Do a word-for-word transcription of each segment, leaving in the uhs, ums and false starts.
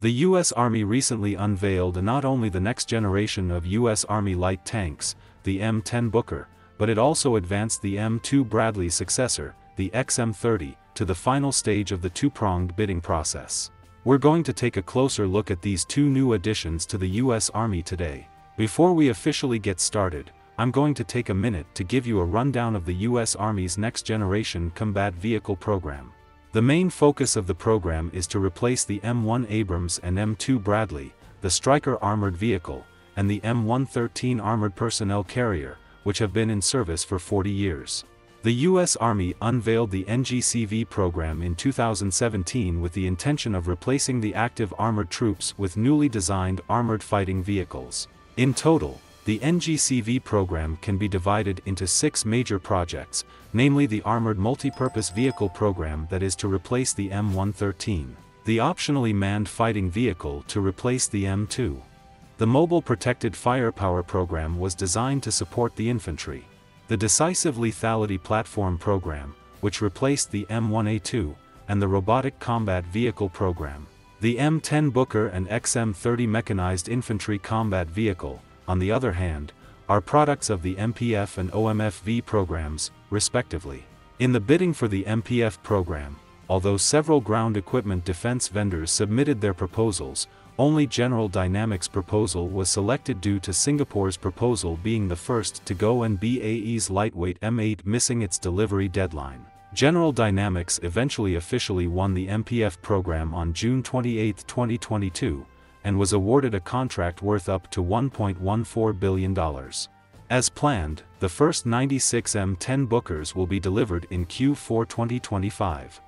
The U S Army recently unveiled not only the next generation of U S Army light tanks, the M ten Booker, but it also advanced the M two Bradley successor, the X M thirty, to the final stage of the two-pronged bidding process. We're going to take a closer look at these two new additions to the U S Army today. Before we officially get started, I'm going to take a minute to give you a rundown of the U S Army's next-generation combat vehicle program. The main focus of the program is to replace the M one Abrams and M two Bradley, the Stryker armored vehicle, and the M one thirteen armored personnel carrier, which have been in service for forty years. The U S Army unveiled the N G C V program in two thousand seventeen with the intention of replacing the active armored troops with newly designed armored fighting vehicles. In total, the N G C V program can be divided into six major projects, namely the Armored Multipurpose Vehicle program that is to replace the M one thirteen, the Optionally Manned Fighting Vehicle to replace the M two. The Mobile Protected Firepower program was designed to support the infantry. The Decisive Lethality Platform program, which replaced the M one A two, and the Robotic Combat Vehicle program. The M ten Booker and X M thirty Mechanized Infantry Combat Vehicle, on the other hand, are products of the M P F and O M F V programs, respectively. In the bidding for the M P F program, although several ground equipment defense vendors submitted their proposals, only General Dynamics' proposal was selected due to Singapore's proposal being the first to go and B A E's lightweight M eight missing its delivery deadline. General Dynamics eventually officially won the M P F program on June twenty-eighth twenty twenty-two, and was awarded a contract worth up to one point one four billion dollars. As planned, the first ninety-six M ten Bookers will be delivered in Q four twenty twenty-five.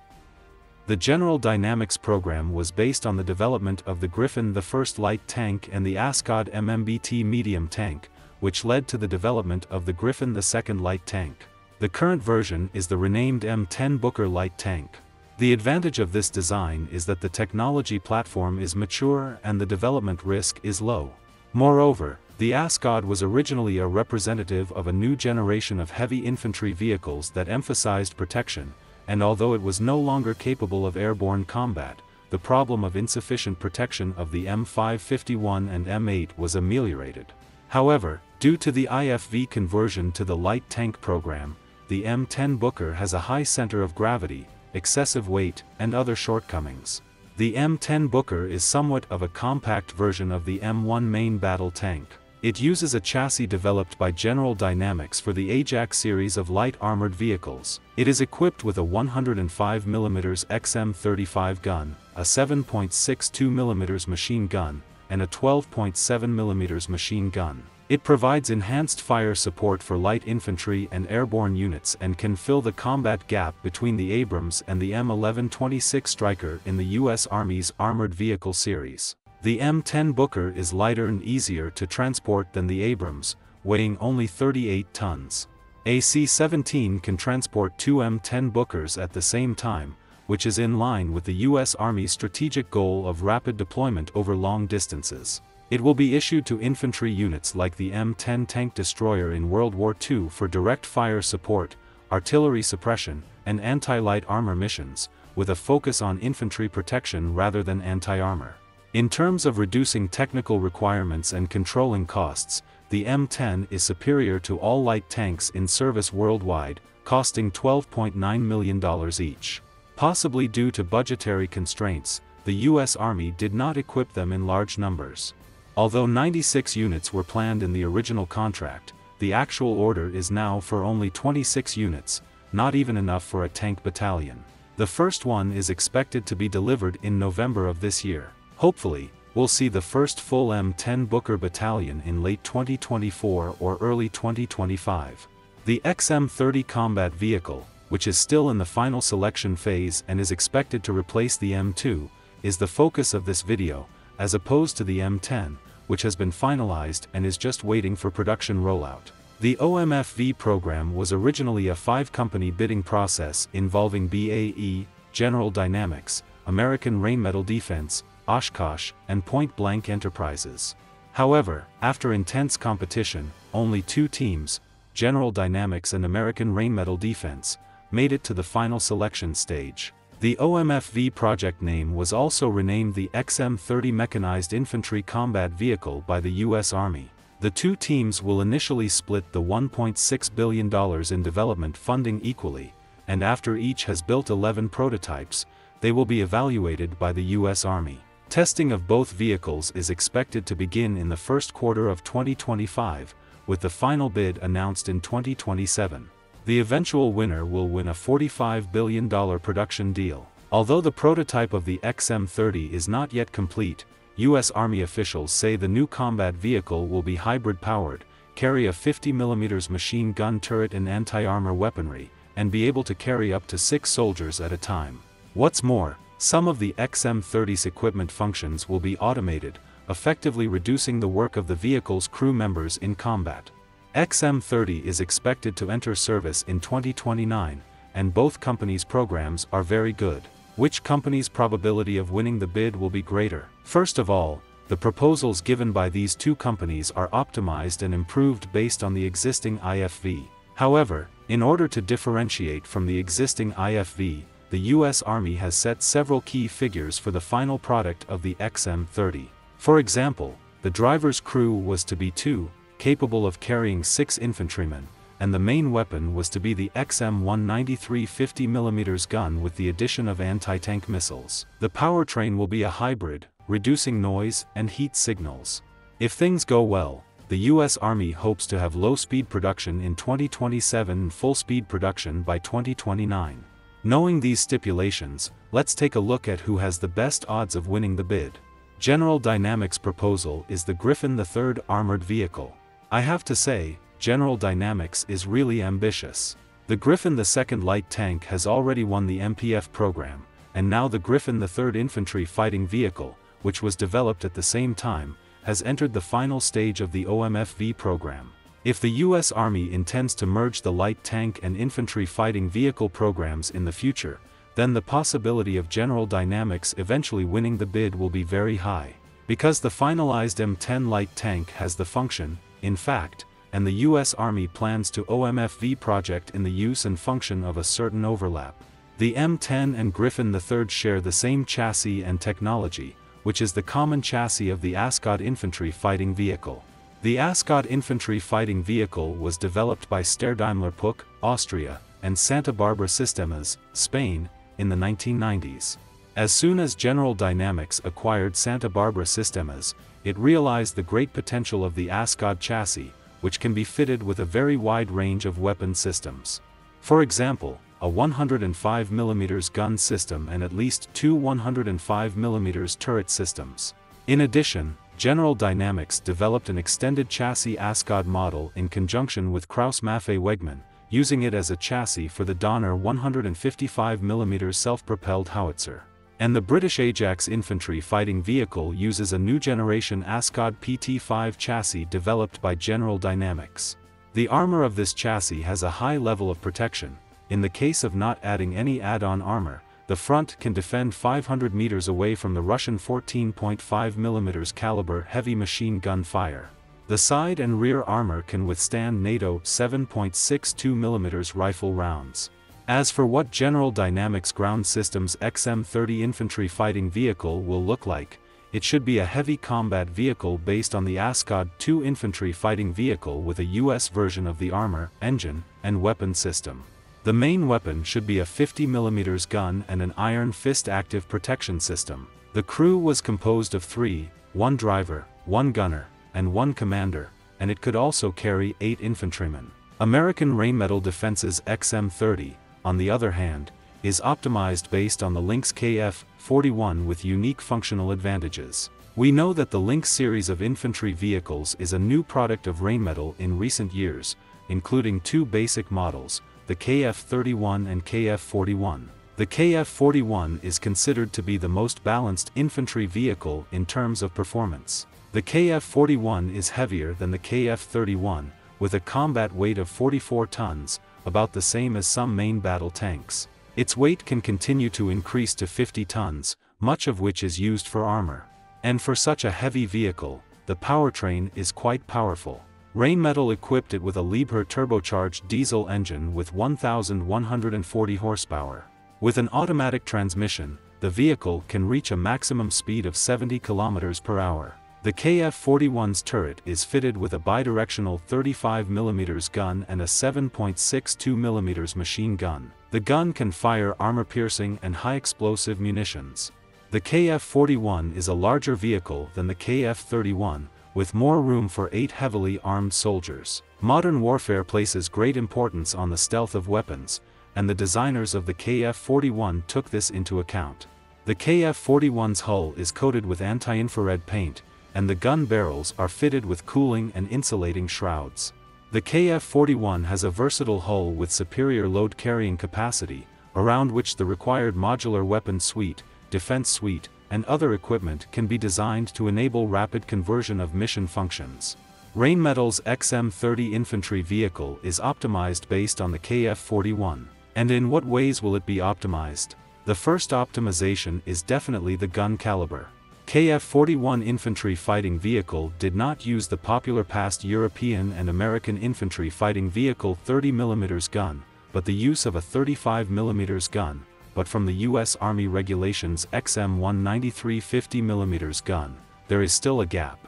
The General Dynamics program was based on the development of the Griffin, the first light tank, and the ASCOD M M B T medium tank, which led to the development of the Griffin, the second light tank. The current version is the renamed M ten Booker light tank. The advantage of this design is that the technology platform is mature and the development risk is low. Moreover, the ASCOD was originally a representative of a new generation of heavy infantry vehicles that emphasized protection, and although it was no longer capable of airborne combat, the problem of insufficient protection of the M five fifty-one and M eight was ameliorated. However, due to the I F V conversion to the light tank program, the M ten Booker has a high center of gravity, excessive weight, and other shortcomings. The M ten Booker is somewhat of a compact version of the M one main battle tank. It uses a chassis developed by General Dynamics for the Ajax series of light armored vehicles. It is equipped with a one hundred five millimeter X M thirty-five gun, a seven point six two millimeter machine gun, and a twelve point seven millimeter machine gun. It provides enhanced fire support for light infantry and airborne units and can fill the combat gap between the Abrams and the M eleven twenty-six Stryker in the U S Army's armored vehicle series. The M ten Booker is lighter and easier to transport than the Abrams, weighing only thirty-eight tons. A C seventeen can transport two M ten Bookers at the same time, which is in line with the U S Army's strategic goal of rapid deployment over long distances. It will be issued to infantry units like the M ten tank destroyer in World War Two for direct fire support, artillery suppression, and anti-light armor missions, with a focus on infantry protection rather than anti-armor. In terms of reducing technical requirements and controlling costs, the M ten is superior to all light tanks in service worldwide, costing twelve point nine million dollars each. Possibly due to budgetary constraints, the U S Army did not equip them in large numbers. Although ninety-six units were planned in the original contract, the actual order is now for only twenty-six units, not even enough for a tank battalion. The first one is expected to be delivered in November of this year. Hopefully, we'll see the first full M ten Booker battalion in late twenty twenty-four or early twenty twenty-five. The X M thirty combat vehicle, which is still in the final selection phase and is expected to replace the M two, is the focus of this video, as opposed to the M ten, which has been finalized and is just waiting for production rollout. The O M F V program was originally a five-company bidding process involving B A E, General Dynamics, American Rheinmetall Defense, Oshkosh, and Point Blank Enterprises. However, after intense competition, only two teams, General Dynamics and American Rheinmetall Defense, made it to the final selection stage. The O M F V project name was also renamed the X M thirty Mechanized Infantry Combat Vehicle by the U S Army. The two teams will initially split the one point six billion dollars in development funding equally, and after each has built eleven prototypes, they will be evaluated by the U S Army. Testing of both vehicles is expected to begin in the first quarter of twenty twenty-five, with the final bid announced in twenty twenty-seven. The eventual winner will win a forty-five billion dollars production deal. Although the prototype of the X M thirty is not yet complete, U S Army officials say the new combat vehicle will be hybrid-powered, carry a fifty millimeter machine gun turret and anti-armor weaponry, and be able to carry up to six soldiers at a time. What's more, some of the X M thirty's equipment functions will be automated, effectively reducing the work of the vehicle's crew members in combat. X M thirty is expected to enter service in twenty twenty-nine, and both companies' programs are very good. Which company's probability of winning the bid will be greater? First of all, the proposals given by these two companies are optimized and improved based on the existing I F V. However, in order to differentiate from the existing I F V, the U S Army has set several key figures for the final product of the X M thirty. For example, the driver's crew was to be two, capable of carrying six infantrymen, and the main weapon was to be the X M one ninety-three fifty millimeter gun with the addition of anti-tank missiles. The powertrain will be a hybrid, reducing noise and heat signals. If things go well, the U S Army hopes to have low-speed production in twenty twenty-seven and full-speed production by twenty twenty-nine. Knowing these stipulations, let's take a look at who has the best odds of winning the bid. General Dynamics' proposal is the Griffin the third armored vehicle. I have to say, General Dynamics is really ambitious. The Griffin the second light tank has already won the M P F program, and now the Griffin the third infantry fighting vehicle, which was developed at the same time, has entered the final stage of the O M F V program. If the U S Army intends to merge the light tank and infantry fighting vehicle programs in the future, then the possibility of General Dynamics eventually winning the bid will be very high. Because the finalized M ten light tank has the function, in fact, and the U S Army plans to O M F V project in the use and function of a certain overlap. The M ten and Griffin the third share the same chassis and technology, which is the common chassis of the ASCOD infantry fighting vehicle. The ASCOD infantry fighting vehicle was developed by Steyr-Daimler-Puch, Austria, and Santa Barbara Sistemas, Spain, in the nineteen nineties. As soon as General Dynamics acquired Santa Barbara Sistemas, it realized the great potential of the ASCOD chassis, which can be fitted with a very wide range of weapon systems. For example, a one hundred five millimeter gun system and at least two one hundred five millimeter turret systems. In addition, General Dynamics developed an extended chassis ASCOD model in conjunction with Krauss-Maffei Wegmann, using it as a chassis for the Donner one hundred fifty-five millimeter self-propelled howitzer. And the British Ajax infantry fighting vehicle uses a new generation ASCOD P T five chassis developed by General Dynamics. The armor of this chassis has a high level of protection. In the case of not adding any add-on armor, the front can defend five hundred meters away from the Russian fourteen point five millimeter caliber heavy machine gun fire. The side and rear armor can withstand NATO seven point six two millimeter rifle rounds. As for what General Dynamics Ground Systems X M thirty infantry fighting vehicle will look like, it should be a heavy combat vehicle based on the ASCOD two infantry fighting vehicle with a U S version of the armor, engine, and weapon system. The main weapon should be a fifty millimeter gun and an iron fist active protection system. The crew was composed of three, one driver, one gunner, and one commander, and it could also carry eight infantrymen. American Rheinmetall Defense's X M thirty, on the other hand, is optimized based on the Lynx K F forty-one with unique functional advantages. We know that the Lynx series of infantry vehicles is a new product of Rheinmetall in recent years, including two basic models, the K F thirty-one and K F forty-one. The K F forty-one is considered to be the most balanced infantry vehicle in terms of performance. The K F forty-one is heavier than the K F thirty-one, with a combat weight of forty-four tons, about the same as some main battle tanks. Its weight can continue to increase to fifty tons, much of which is used for armor. And for such a heavy vehicle, the powertrain is quite powerful. Rheinmetall equipped it with a Liebherr turbocharged diesel engine with one thousand one hundred forty horsepower. With an automatic transmission, the vehicle can reach a maximum speed of seventy kilometers per hour. The K F forty-one's turret is fitted with a bidirectional thirty-five millimeter gun and a seven point six two millimeter machine gun. The gun can fire armor-piercing and high-explosive munitions. The K F forty-one is a larger vehicle than the K F thirty-one, with more room for eight heavily armed soldiers. Modern warfare places great importance on the stealth of weapons, and the designers of the K F forty-one took this into account. The K F forty-one's hull is coated with anti-infrared paint, and the gun barrels are fitted with cooling and insulating shrouds. The K F forty-one has a versatile hull with superior load-carrying capacity, around which the required modular weapon suite, defense suite, and other equipment can be designed to enable rapid conversion of mission functions. Rheinmetall's X M thirty infantry vehicle is optimized based on the K F forty-one. And in what ways will it be optimized? The first optimization is definitely the gun caliber. K F forty-one infantry fighting vehicle did not use the popular past European and American infantry fighting vehicle thirty millimeter gun, but the use of a thirty-five millimeter gun, but from the U S Army Regulations X M one ninety-three fifty millimeter gun, there is still a gap.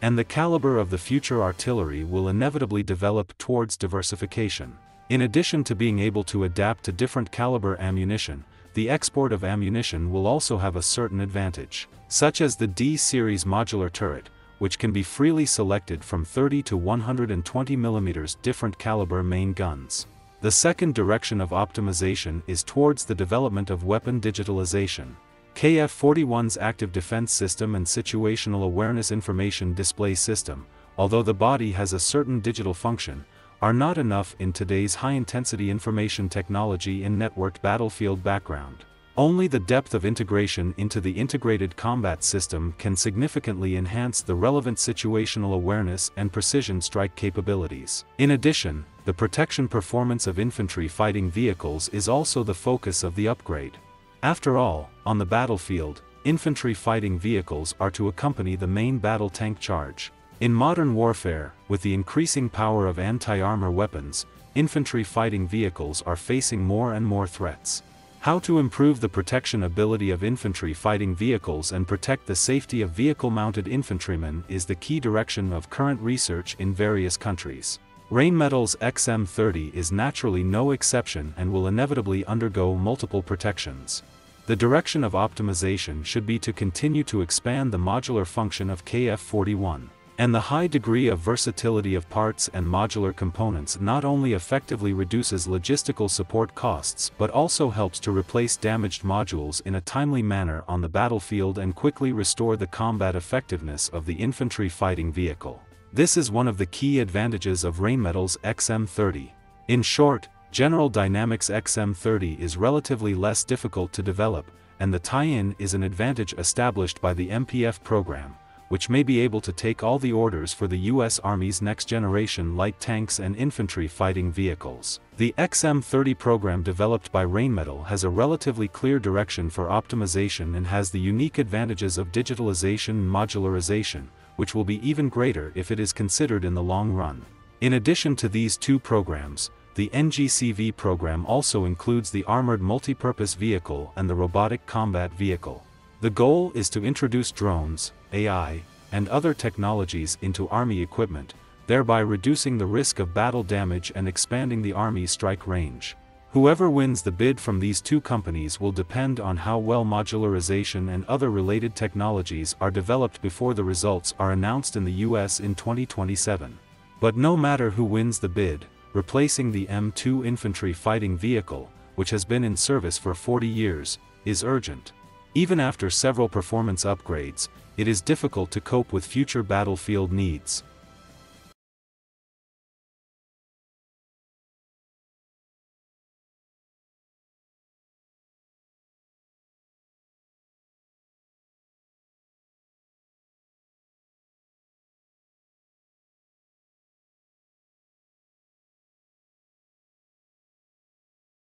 And the caliber of the future artillery will inevitably develop towards diversification. In addition to being able to adapt to different caliber ammunition, the export of ammunition will also have a certain advantage, such as the D series modular turret, which can be freely selected from thirty to one hundred twenty millimeter different caliber main guns. The second direction of optimization is towards the development of weapon digitalization. K F forty-one's active defense system and situational awareness information display system, although the body has a certain digital function, are not enough in today's high-intensity information technology and networked battlefield background. Only the depth of integration into the integrated combat system can significantly enhance the relevant situational awareness and precision strike capabilities. In addition, the protection performance of infantry fighting vehicles is also the focus of the upgrade. After all, on the battlefield, infantry fighting vehicles are to accompany the main battle tank charge. In modern warfare, with the increasing power of anti-armor weapons, infantry fighting vehicles are facing more and more threats. How to improve the protection ability of infantry fighting vehicles and protect the safety of vehicle-mounted infantrymen is the key direction of current research in various countries. Rheinmetall's X M thirty is naturally no exception and will inevitably undergo multiple protections. The direction of optimization should be to continue to expand the modular function of K F forty-one. And the high degree of versatility of parts and modular components not only effectively reduces logistical support costs but also helps to replace damaged modules in a timely manner on the battlefield and quickly restore the combat effectiveness of the infantry fighting vehicle. This is one of the key advantages of Rheinmetall's X M thirty. In short, General Dynamics X M thirty is relatively less difficult to develop, and the tie-in is an advantage established by the M P F program, which may be able to take all the orders for the U S Army's next-generation light tanks and infantry fighting vehicles. The X M thirty program developed by Rheinmetall has a relatively clear direction for optimization and has the unique advantages of digitalization and modularization, which will be even greater if it is considered in the long run. In addition to these two programs, the N G C V program also includes the Armored Multipurpose Vehicle and the Robotic Combat Vehicle. The goal is to introduce drones, A I, and other technologies into Army equipment, thereby reducing the risk of battle damage and expanding the Army's strike range. Whoever wins the bid from these two companies will depend on how well modularization and other related technologies are developed before the results are announced in the U S in twenty twenty-seven. But no matter who wins the bid, replacing the M two infantry fighting vehicle, which has been in service for forty years, is urgent. Even after several performance upgrades, it is difficult to cope with future battlefield needs.